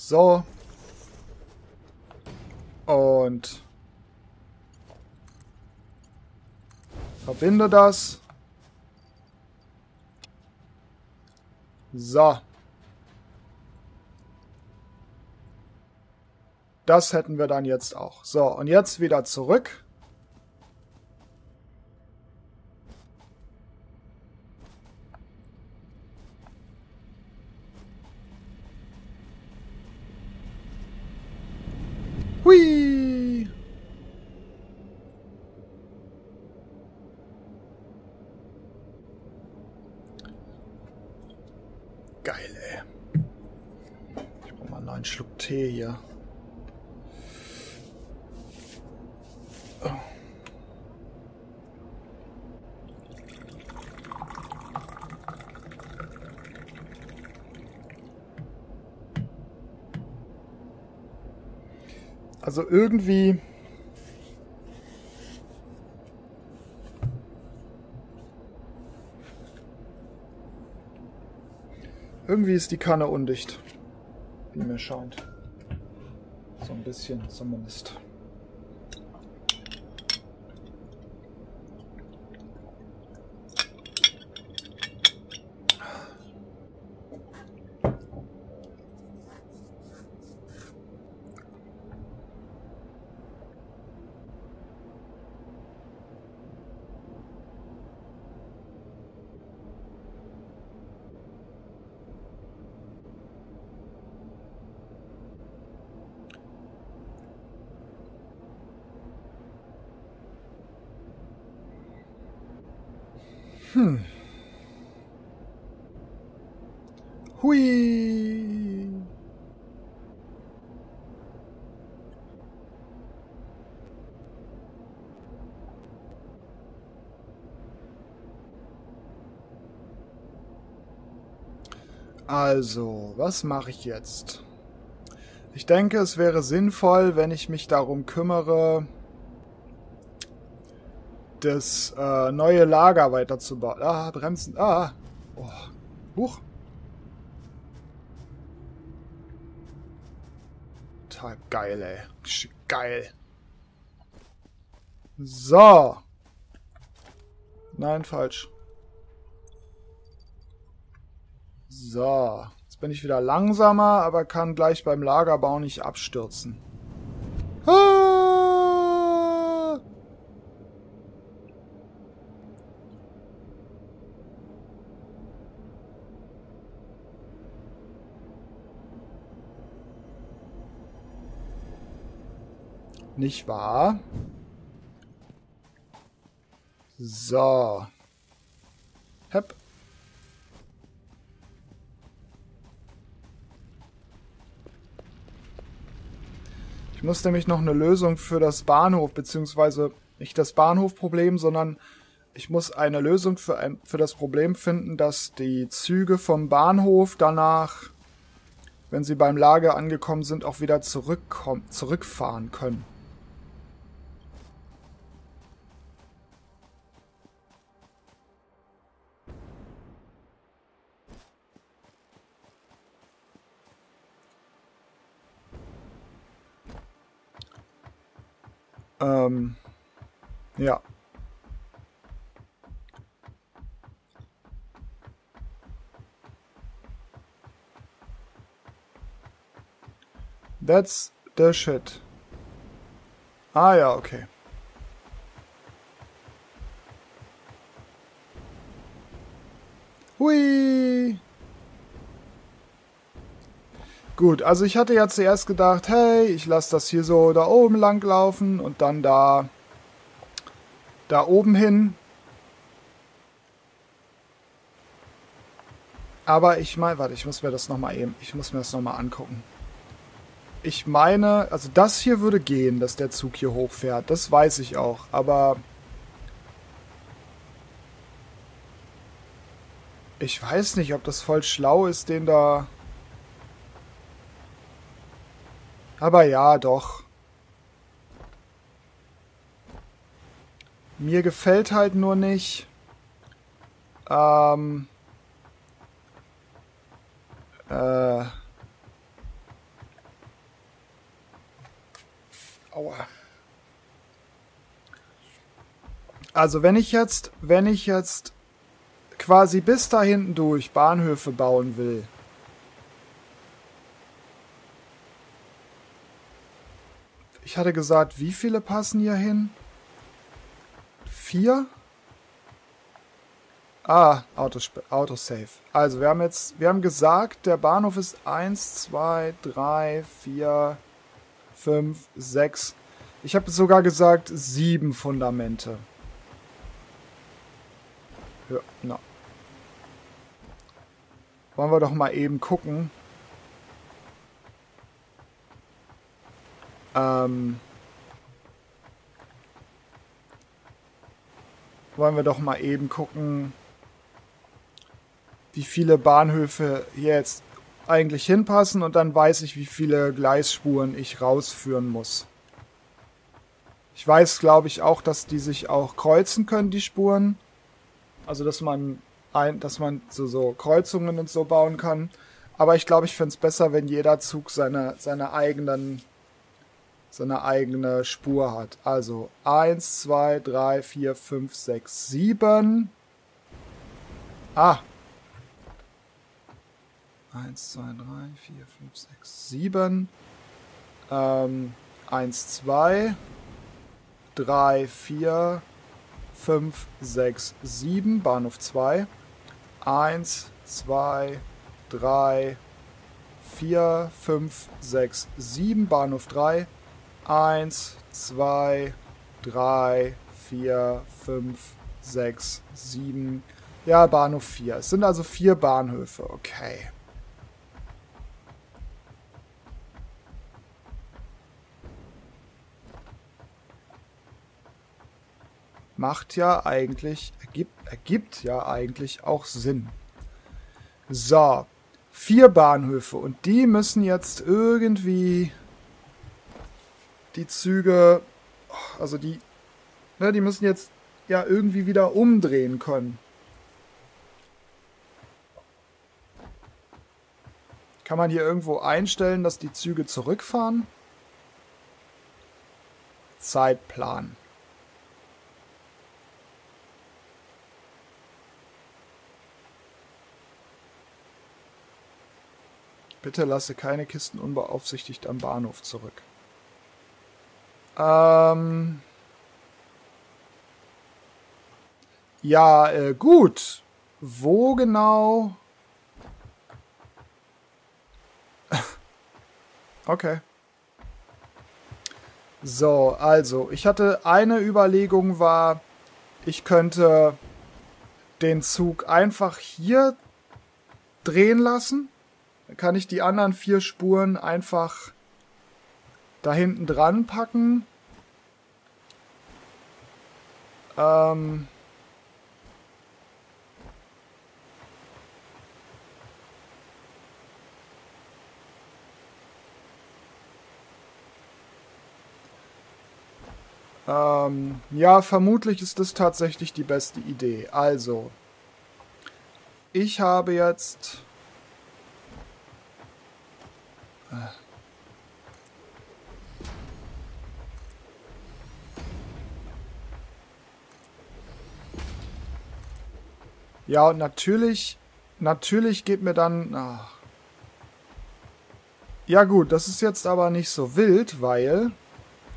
So. Und verbinde das. So. Das hätten wir dann jetzt auch. So, und jetzt wieder zurück. Hui! Geil, ey. Ich brauche mal einen neuen Schluck Tee hier. Also irgendwie ist die Kanne undicht, wie mir scheint. So ein bisschen zumindest. Hui. Also, was mache ich jetzt? Ich denke, es wäre sinnvoll, wenn ich mich darum kümmere, das neue Lager weiterzubauen. Ah, bremsen. Ah. Oh. Huch. Total geil, ey. Geil. So. Nein, falsch. So. Jetzt bin ich wieder langsamer, aber kann gleich beim Lagerbau nicht abstürzen. Ah! Nicht wahr? So. Hep. Ich muss nämlich noch eine Lösung für das Bahnhof, beziehungsweise nicht das Bahnhofproblem, sondern ich muss eine Lösung für das Problem finden, dass die Züge vom Bahnhof danach, wenn sie beim Lager angekommen sind, auch wieder zurückfahren können. Ja. That's the shit. Ah ja, okay. Hui! Gut, also ich hatte ja zuerst gedacht, hey, ich lasse das hier so da oben lang laufen und dann da oben hin. Aber ich meine, warte, ich muss mir das nochmal angucken. Ich meine, also das hier würde gehen, dass der Zug hier hochfährt, das weiß ich auch, aber ich weiß nicht, ob das voll schlau ist, den da... Aber ja, doch. Mir gefällt halt nur nicht, Also wenn ich jetzt quasi bis da hinten durch Bahnhöfe bauen will, ich hatte gesagt, wie viele passen hier hin? 4? Ah, Autosave. Also wir haben gesagt, der Bahnhof ist 1, 2, 3, 4, 5, 6. Ich habe sogar gesagt 7 Fundamente. Ja, na. Wollen wir doch mal eben gucken. Wie viele Bahnhöfe jetzt eigentlich hinpassen, und dann weiß ich, wie viele Gleisspuren ich rausführen muss. Ich weiß, glaube ich, auch, dass die sich auch kreuzen können, die Spuren. Also, dass man so Kreuzungen und so bauen kann. Aber ich glaube, ich finde es besser, wenn jeder Zug seine eigene Spur hat. Also 1, 2, 3, 4, 5, 6, 7. Ah. 1, 2, 3, 4, 5, 6, 7. 1, 2, 3, 4, 5, 6, 7. Bahnhof 2. 1, 2, 3, 4, 5, 6, 7. Bahnhof 3. 1, 2, 3, 4, 5, 6, 7. Ja, Bahnhof 4. Es sind also 4 Bahnhöfe. Okay. Ergibt ja eigentlich auch Sinn. So. 4 Bahnhöfe. Und die müssen jetzt irgendwie... Die Züge, also die müssen jetzt ja irgendwie wieder umdrehen können. Kann man hier irgendwo einstellen, dass die Züge zurückfahren? Zeitplan. Bitte lasse keine Kisten unbeaufsichtigt am Bahnhof zurück. Ja, gut. Wo genau? Okay. So, also, ich hatte eine Überlegung war, ich könnte den Zug einfach hier drehen lassen. Dann kann ich die anderen 4 Spuren einfach da hinten dran packen. Ja, vermutlich ist das tatsächlich die beste Idee. Also, ich habe jetzt... Ja, und natürlich geht mir dann... Ach. Ja gut, das ist jetzt aber nicht so wild, weil...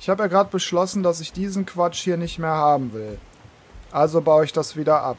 Ich habe ja gerade beschlossen, dass ich diesen Quatsch hier nicht mehr haben will. Also baue ich das wieder ab.